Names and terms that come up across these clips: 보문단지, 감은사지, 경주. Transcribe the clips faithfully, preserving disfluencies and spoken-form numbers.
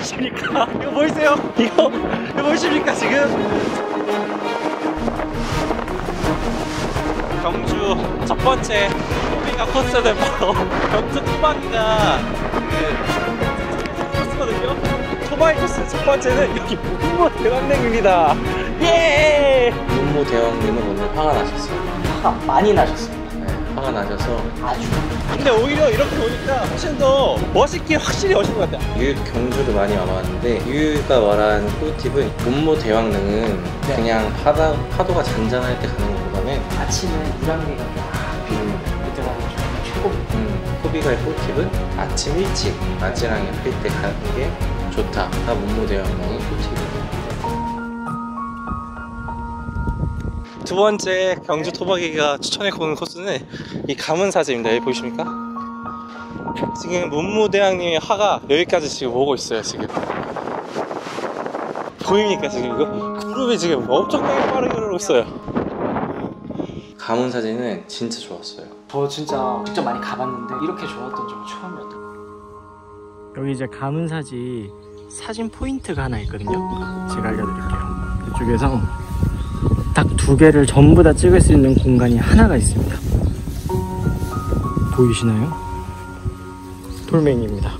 보이십니까? 이거 보이세요? 이거, 이거 보이십니까 지금? 경주 첫 번째 쇼핑가 코스는 바로 경주 토박이가 그 코스거든요? 토박이 코스 첫 번째는 여기 문모 대왕릉입니다. 예! 문모 대왕님은 오늘 화가 나셨어요. 화가 많이 나셨어요. 화가 나셔서 아주. 근데 오히려 이렇게 오니까 훨씬 더 멋있게 확실히 오신 것 같아요. 유유 경주를 많이 와봤는데 유유가 말한 꿀팁은 문모 대왕릉은 네. 그냥 파다, 파도가 잔잔할 때 가는 것보다는 아침에 물안개가 막 비는 그때 가면 최고. 소비가의 음, 꿀팁은 아침 일찍 아지랑이 필 때 가는 게 좋다. 나 문모 대왕릉이 꿀팁이에요. 두 번째 경주 토박이가 추천해 보는 코스는 이 감은사지입니다. 여기 보이십니까? 지금 문무대왕님의 화가 여기까지 지금 오고 있어요. 지금 보입니까? 지금 이거 구름이 지금 엄청나게 빠르게 흐르고 있어요. 감은사지는 진짜 좋았어요. 저 진짜 직접 많이 가봤는데 이렇게 좋았던 적은 처음이었던. 여기 이제 감은사지 사진 포인트가 하나 있거든요. 제가 알려드릴게요. 이쪽에서 딱 두 개를 전부 다 찍을 수 있는 공간이 하나가 있습니다. 보이시나요? 돌멩이입니다.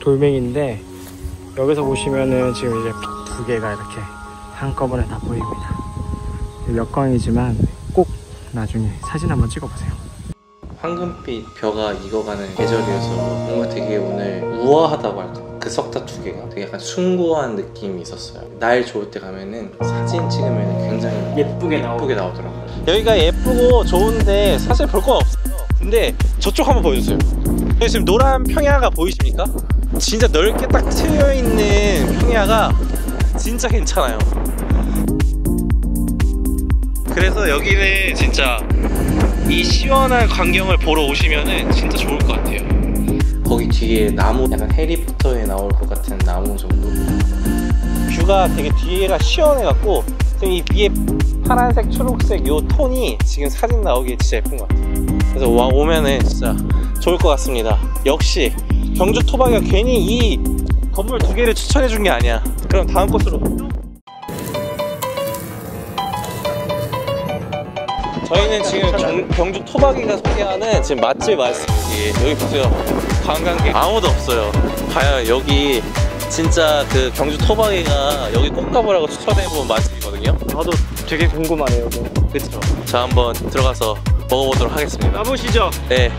돌멩이인데 여기서 보시면은 지금 이제 두 개가 이렇게 한꺼번에 다 보입니다. 몇 건이지만 꼭 나중에 사진 한번 찍어보세요. 황금빛 벼가 익어가는 계절이어서 뭔가 되게 오늘 우아하다고 할까? 그 석탑 두 개가 되게 약간 숭고한 느낌이 있었어요. 날 좋을 때 가면은 사진 찍으면 굉장히 예쁘게, 예쁘게 나오더라고요. 여기가 예쁘고 좋은데 사실 볼 건 없어요. 근데 저쪽 한번 보여주세요. 여기 지금 노란 평야가 보이십니까? 진짜 넓게 딱 트여있는 평야가 진짜 괜찮아요. 그래서 여기는 진짜 이 시원한 광경을 보러 오시면은 진짜 좋을 것 같아요. 거기 뒤에 나무, 약간 해리포터에 나올 것 같은 나무 정도. 뷰가 되게 뒤에가 시원해갖고 지금 이 위에 파란색, 초록색 요 톤이 지금 사진 나오기에 진짜 예쁜 것 같아요. 그래서 와, 오면은 진짜 좋을 것 같습니다. 역시 경주 토박이가 괜히 이 건물 두 개를 추천해준 게 아니야. 그럼 다음 코스로. 저희는 지금 경, 경주 토박이가 소개하는 지금 맛집 말씀이지. 여기 보세요. 관광객 아무도 없어요. 과연 여기 진짜 그 경주 토박이가 여기 꼭 가보라고 추천해본 맛집이거든요. 저도 되게 궁금하네요. 그렇죠. 자, 한번 들어가서 먹어보도록 하겠습니다. 가보시죠. 네.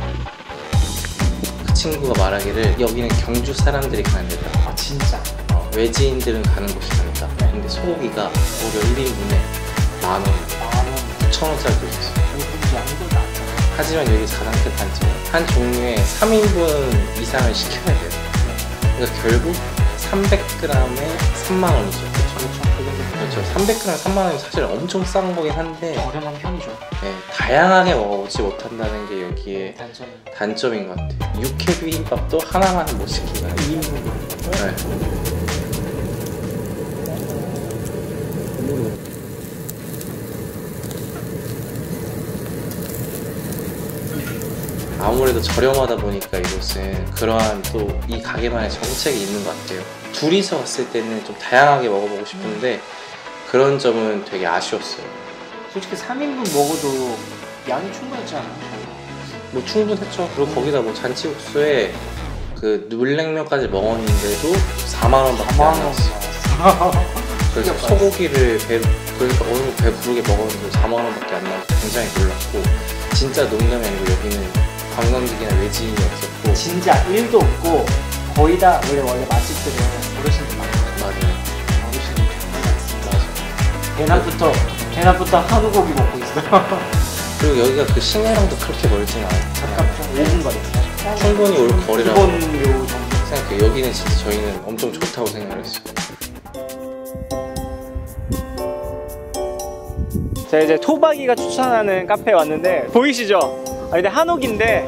그 친구가 말하기를 여기는 경주 사람들이 가는 데다. 아 진짜? 어, 외지인들은 가는 곳이 아니다. 근데 소고기가 무려 일 인분에 만 원, 구천 원짜리도 있었어요. 양도 낮죠. 하지만 여기 가장큰 단점은 한 종류에 삼 인분 이상을 시켜야 돼요. 그러니까 결국 삼백 그램에 삼만 원이죠. 그렇죠. 삼백 그램에 삼만 원이 사실 엄청 싼 거긴 한데 저렴한 편이죠. 네, 다양하게 먹어보지 못한다는 게 여기에 단점. 단점인 것 같아요. 육회 비빔밥도 하나만 못 시키나요? 이 인분. 네. 아무래도 저렴하다 보니까 이곳은 그러한 또 이 가게만의 정책이 있는 것 같아요. 둘이서 왔을 때는 좀 다양하게 먹어보고 싶은데 그런 점은 되게 아쉬웠어요. 솔직히 삼 인분 먹어도 양이 충분했지 않아요? 뭐 충분했죠. 그리고 거기다 뭐 잔치국수에 그 물냉면까지 먹었는데도 사만 원밖에 안 나왔어요. 그래서 소고기를 배, 그러니까 어느 배부르게 먹었는데 사만 원밖에 안 나와서 굉장히 놀랐고 진짜 농담이 아니고 여기는 관광객이나 외지인이 없었고 진짜 일도 없고 거의 다 원래 원래 맛집들은 어르신들 많아요. 맞아요. 어르신들 많이 있습니다. 대낮부터 대낮부터 한우고기 먹고 있어요. 그리고 여기가 그 시내랑도 그렇게 멀진 않아요. 잠깐 오 분 거리요. 충분히 올 거리라고 생각해요. 여기는 진짜 저희는 엄청 좋다고 생각했어요. 제가 이제 토박이가 추천하는 카페에 왔는데 보이시죠? 아 근데 한옥인데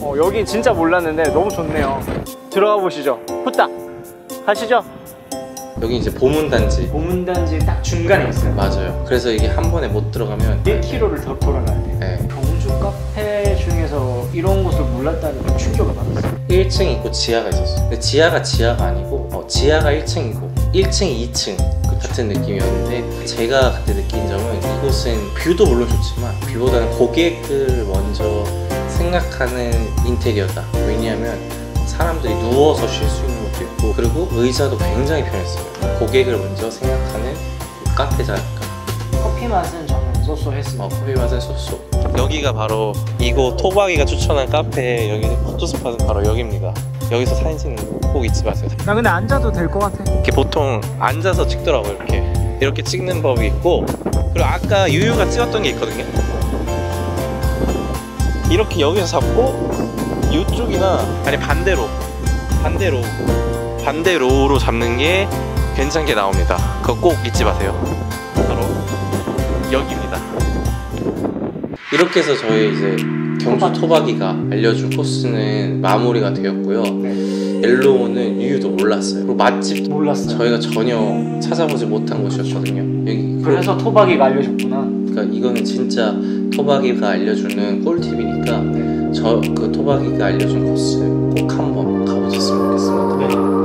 어, 여기 진짜 몰랐는데 너무 좋네요. 들어가 보시죠. 후딱 가시죠. 여기 이제 보문단지 보문단지 딱 중간에 있어요. 맞아요. 그래서 이게 한 번에 못 들어가면 일 킬로미터를 더 돌아가야 돼요. 네. 경주 카페 중에 입장에서 이런 곳을 몰랐다는 게 충격을 받았어요. 일 층이 있고 지하가 있었어요. 근데 지하가 지하가 아니고 어, 지하가 일 층이고 일 층이 이 층 같은 느낌이었는데, 제가 그때 느낀 점은 이곳은 뷰도 물론 좋지만 뷰보다는 고객을 먼저 생각하는 인테리어다. 왜냐하면 사람들이 누워서 쉴 수 있는 것도 있고, 그리고 의자도 굉장히 편했어요. 고객을 먼저 생각하는 카페지 않을까. 커피 맛은 저는 소소했습니다. 어, 커피 맛은 소소. 여기가 바로 이곳 토박이가 추천한 카페, 여기 포토스팟은 바로 여기입니다. 여기서 사진 찍는 거 꼭 잊지 마세요. 나 근데 앉아도 될 것 같아. 이렇게 보통 앉아서 찍더라고요. 이렇게 이렇게 찍는 법이 있고, 그리고 아까 유유가 찍었던 게 있거든요. 이렇게 여기서 잡고 이쪽이나, 아니 반대로 반대로 반대로로 잡는 게 괜찮게 나옵니다. 그거 꼭 잊지 마세요. 바로 여기입니다. 이렇게 해서 저희 이제 경주 토박이가 알려준 코스는 마무리가 되었고요. 네. 옐로우는 유유도 몰랐어요. 그리고 맛집도 몰랐어요. 저희가 전혀 찾아보지 못한 곳이었거든요. 여기 그래서 그런... 토박이가 알려줬구나. 그러니까 이거는 진짜 토박이가 알려주는 꿀팁이니까, 네. 저 그 토박이가 알려준 코스 꼭 한번 가보셨으면 좋겠습니다. 네.